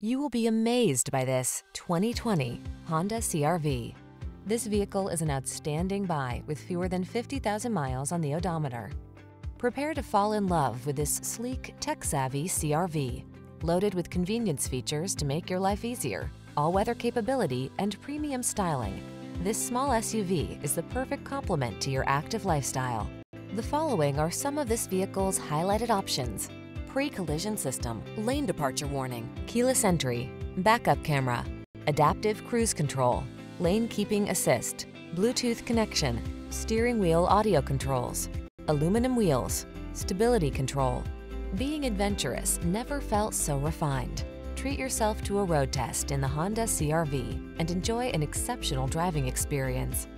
You will be amazed by this 2020 Honda CR-V. This vehicle is an outstanding buy with fewer than 50,000 miles on the odometer. Prepare to fall in love with this sleek, tech-savvy CR-V, loaded with convenience features to make your life easier, all-weather capability, and premium styling. This small SUV is the perfect complement to your active lifestyle. The following are some of this vehicle's highlighted options: pre-collision system, lane departure warning, keyless entry, backup camera, adaptive cruise control, lane keeping assist, Bluetooth connection, steering wheel audio controls, aluminum wheels, stability control. Being adventurous never felt so refined. Treat yourself to a road test in the Honda CR-V and enjoy an exceptional driving experience.